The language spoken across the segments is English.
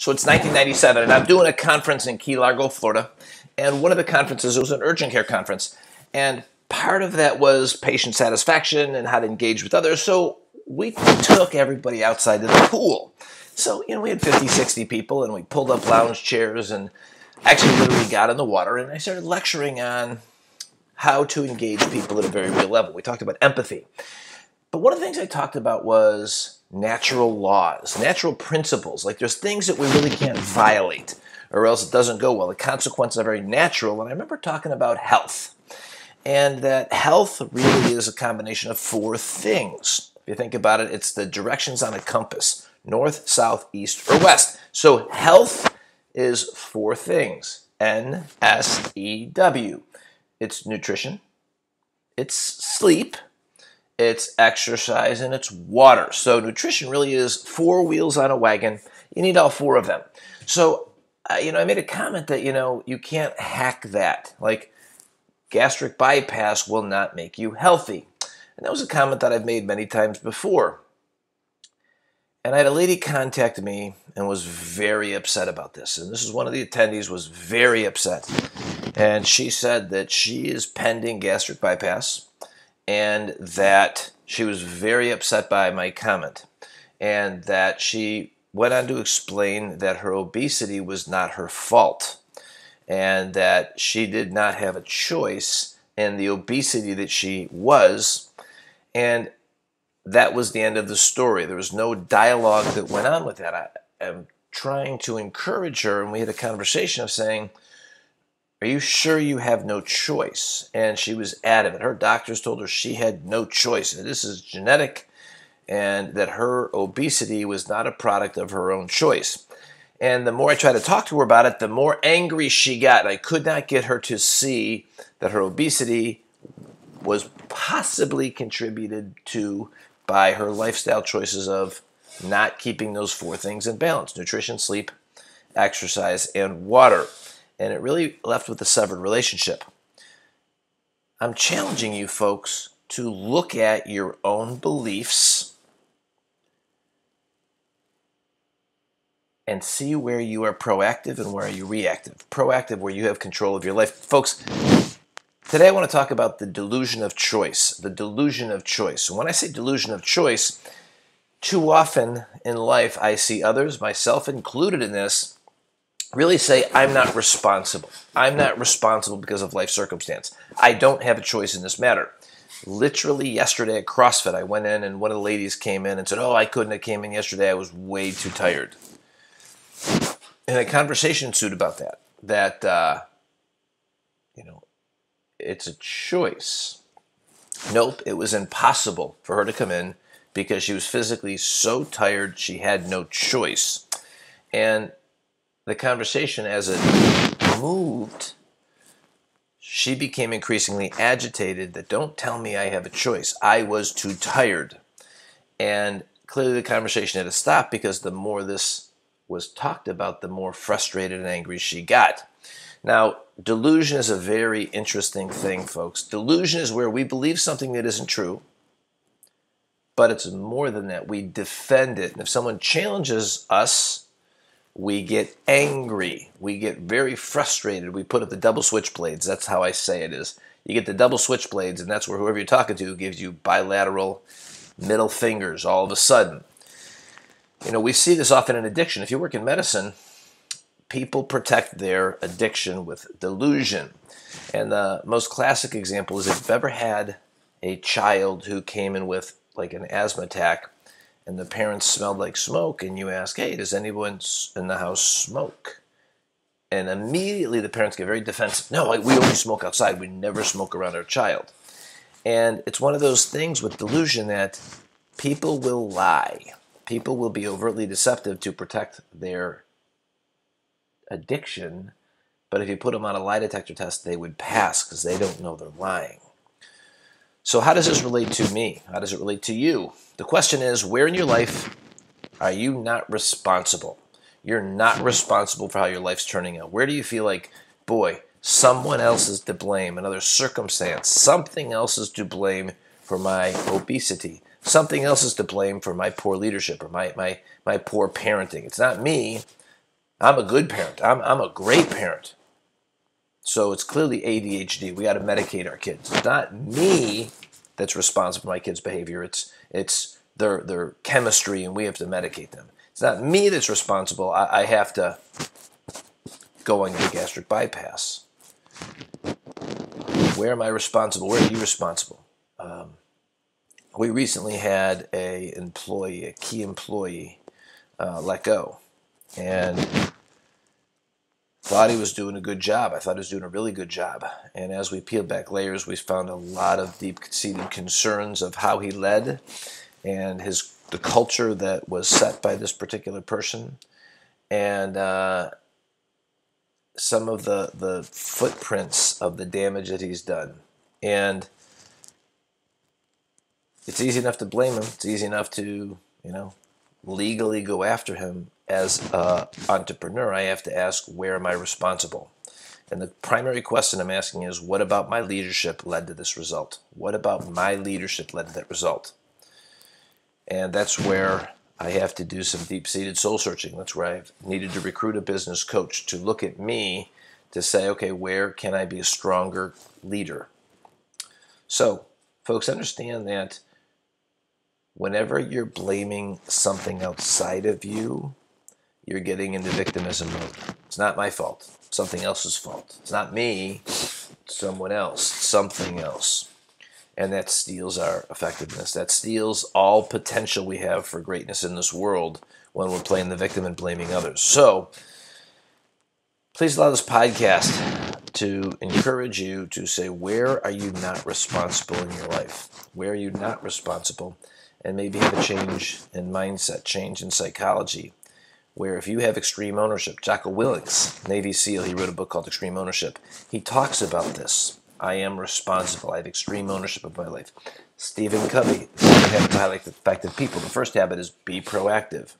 So it's 1997, and I'm doing a conference in Key Largo, Florida, and one of the conferences, it was an urgent care conference, and part of that was patient satisfaction and how to engage with others, so we took everybody outside to the pool. So, you know, we had 50, 60 people, and we pulled up lounge chairs and actually literally got in the water, and I started lecturing on how to engage people at a very real level. We talked about empathy. But one of the things I talked about was natural laws, natural principles. Like, there's things that we really can't violate or else it doesn't go well. The consequences are very natural. And I remember talking about health, and that health really is a combination of four things. If you think about it, it's the directions on a compass: north, south, east, or west. So health is four things: N-S-E-W. It's nutrition, it's sleep, it's exercise, and it's water. So nutrition really is four wheels on a wagon. You need all four of them. So, you know, I made a comment that, you know, you can't hack that. Like, gastric bypass will not make you healthy. And that was a comment that I've made many times before. And I had a lady contact me and was very upset about this. And this is one of the attendees, was very upset. And she said that she is pending gastric bypass, and that she was very upset by my comment, and that she went on to explain that her obesity was not her fault, and that she did not have a choice in the obesity that she was, and that was the end of the story. There was no dialogue that went on with that. I am trying to encourage her, and we had a conversation of saying, are you sure you have no choice? And she was adamant. Her doctors told her she had no choice, and this is genetic, and that her obesity was not a product of her own choice. And the more I tried to talk to her about it, the more angry she got. I could not get her to see that her obesity was possibly contributed to by her lifestyle choices of not keeping those four things in balance: nutrition, sleep, exercise, and water. And it really left with a severed relationship. I'm challenging you folks to look at your own beliefs and see where you are proactive and where are you reactive. Proactive, where you have control of your life. Folks, today I want to talk about the delusion of choice. The delusion of choice. And when I say delusion of choice, too often in life I see others, myself included in this, really say, I'm not responsible. I'm not responsible because of life circumstance. I don't have a choice in this matter. Literally yesterday at CrossFit, I went in and one of the ladies came in and said, oh, I couldn't have came in yesterday. I was way too tired. And a conversation ensued about that, you know, it's a choice. Nope, it was impossible for her to come in because she was physically so tired she had no choice. And the conversation, as it moved, she became increasingly agitated that don't tell me I have a choice. I was too tired. And clearly the conversation had to stop because the more this was talked about, the more frustrated and angry she got. Now, delusion is a very interesting thing, folks. Delusion is where we believe something that isn't true, but it's more than that. We defend it. And if someone challenges us, we get angry. We get very frustrated. We put up the double switchblades. That's how I say it is. You get the double switchblades, and that's where whoever you're talking to gives you bilateral middle fingers all of a sudden. You know, we see this often in addiction. If you work in medicine, people protect their addiction with delusion. And the most classic example is if you've ever had a child who came in with like an asthma attack, and the parents smelled like smoke, and you ask, hey, does anyone in the house smoke? And immediately the parents get very defensive. No, we only smoke outside. We never smoke around our child. And it's one of those things with delusion that people will lie. People will be overtly deceptive to protect their addiction, but if you put them on a lie detector test, they would pass because they don't know they're lying. So how does this relate to me? How does it relate to you? The question is, where in your life are you not responsible? You're not responsible for how your life's turning out. Where do you feel like, boy, someone else is to blame, another circumstance, something else is to blame for my obesity, something else is to blame for my poor leadership or my poor parenting. It's not me. I'm a good parent. I'm a great parent. So it's clearly ADHD. We got to medicate our kids. It's not me that's responsible for my kids' behavior. It's their chemistry, and we have to medicate them. It's not me that's responsible. I have to go and get gastric bypass. Where am I responsible? Where are you responsible? We recently had a key employee, let go. And thought he was doing a good job. I thought he was doing a really good job. And as we peeled back layers, we found a lot of deep-seated concerns of how he led and the culture that was set by this particular person, and some of the footprints of the damage that he's done. And it's easy enough to blame him. It's easy enough to, legally go after him. As an entrepreneur, I have to ask, where am I responsible? And the primary question I'm asking is, what about my leadership led to this result? What about my leadership led to that result? And that's where I have to do some deep-seated soul searching. That's where I've needed to recruit a business coach to look at me to say, okay, where can I be a stronger leader? So, folks, understand that whenever you're blaming something outside of you, you're getting into victimism mode. It's not my fault. It's something else's fault. It's not me. It's someone else. It's something else. And that steals our effectiveness. That steals all potential we have for greatness in this world when we're playing the victim and blaming others. So please allow this podcast to encourage you to say, where are you not responsible in your life? Where are you not responsible? And maybe have a change in mindset, change in psychology, where if you have extreme ownership, Jocko Willink, Navy SEAL, he wrote a book called Extreme Ownership. He talks about this. I am responsible. I have extreme ownership of my life. Stephen Covey, 7 Habits of Highly Effective People. The first habit is be proactive.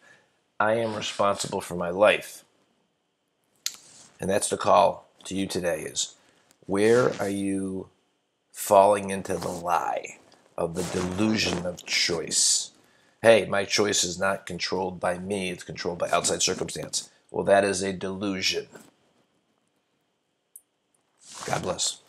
I am responsible for my life. And that's the call to you today is, where are you falling into the lie of the delusion of choice? Hey, my choice is not controlled by me, it's controlled by outside circumstance. Well, that is a delusion. God bless.